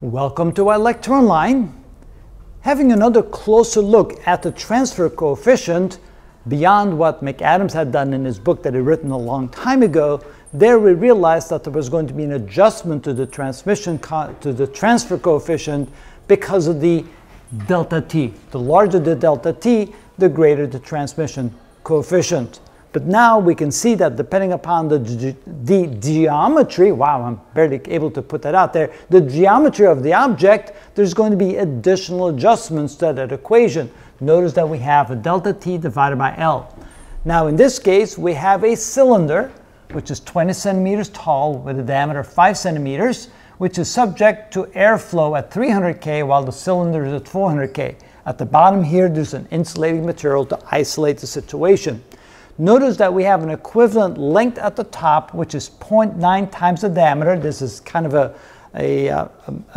Welcome to iLecture Online. Having another closer look at the transfer coefficient beyond what McAdams had done in his book that he written a long time ago, there we realized that there was going to be an adjustment to the transfer coefficient because of the delta t. The larger the delta t, the greater the transmission coefficient. But now we can see that depending upon the geometry, wow, I'm barely able to put that out there, the geometry of the object, there's going to be additional adjustments to that equation. Notice that we have a delta t divided by L. Now in this case, we have a cylinder, which is 20 centimeters tall with a diameter of 5 centimeters, which is subject to airflow at 300K while the cylinder is at 400K. At the bottom here, there's an insulating material to isolate the situation. Notice that we have an equivalent length at the top, which is 0.9 times the diameter. This is kind of a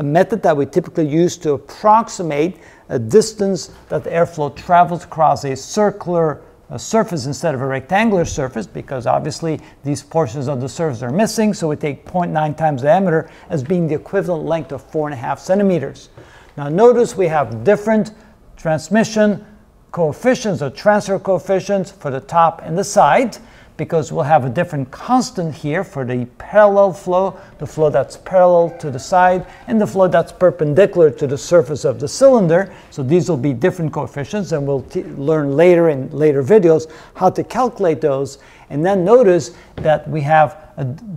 method that we typically use to approximate a distance that the airflow travels across a circular surface instead of a rectangular surface, because obviously these portions of the surface are missing, so we take 0.9 times the diameter as being the equivalent length of 4.5 centimeters. Now notice we have different transmission coefficients or transfer coefficients for the top and the side, because we'll have a different constant here for the parallel flow, the flow that's parallel to the side, and the flow that's perpendicular to the surface of the cylinder. So these will be different coefficients, and we'll learn later in later videos how to calculate those. And then notice that we have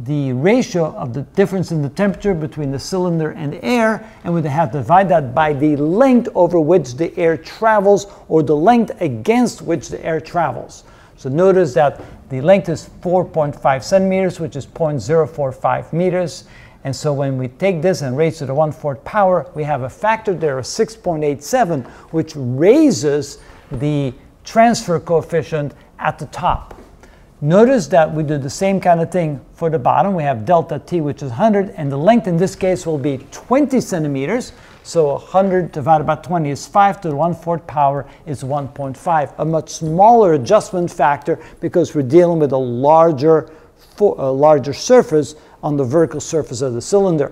the ratio of the difference in the temperature between the cylinder and air, and we have to divide that by the length over which the air travels, or the length against which the air travels. So notice that the length is 4.5 centimeters, which is 0.045 meters. And so when we take this and raise to the 1/4 power, we have a factor there of 6.87, which raises the transfer coefficient at the top. Notice that we do the same kind of thing for the bottom. We have delta t, which is 100, and the length in this case will be 20 centimeters. So 100 divided by 20 is 5 to the 1/4 power is 1.5, a much smaller adjustment factor because we're dealing with a larger surface on the vertical surface of the cylinder.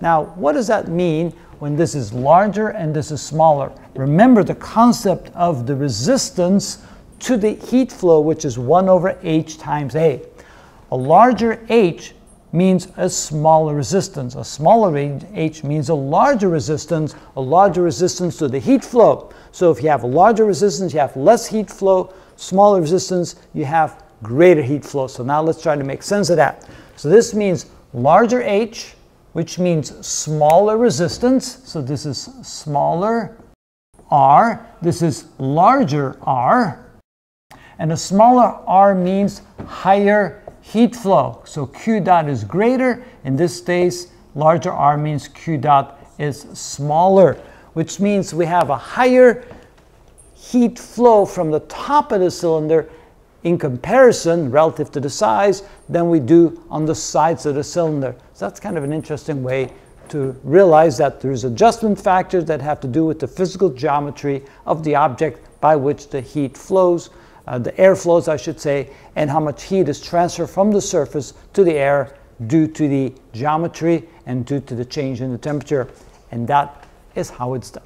Now, what does that mean when this is larger and this is smaller? Remember the concept of the resistance to the heat flow, which is 1 over h times A. A larger h means a smaller resistance. A smaller h means a larger resistance to the heat flow. So if you have a larger resistance, you have less heat flow. Smaller resistance, you have greater heat flow. So now let's try to make sense of that. So this means larger h, which means smaller resistance. So this is smaller r. This is larger r. And a smaller r means higher heat flow. So Q dot is greater. In this case, larger r means Q dot is smaller, which means we have a higher heat flow from the top of the cylinder in comparison relative to the size than we do on the sides of the cylinder. So that's kind of an interesting way to realize that there's adjustment factors that have to do with the physical geometry of the object by which the heat flows. The air flows, I should say, and how much heat is transferred from the surface to the air due to the geometry and due to the change in the temperature. And that is how it's done.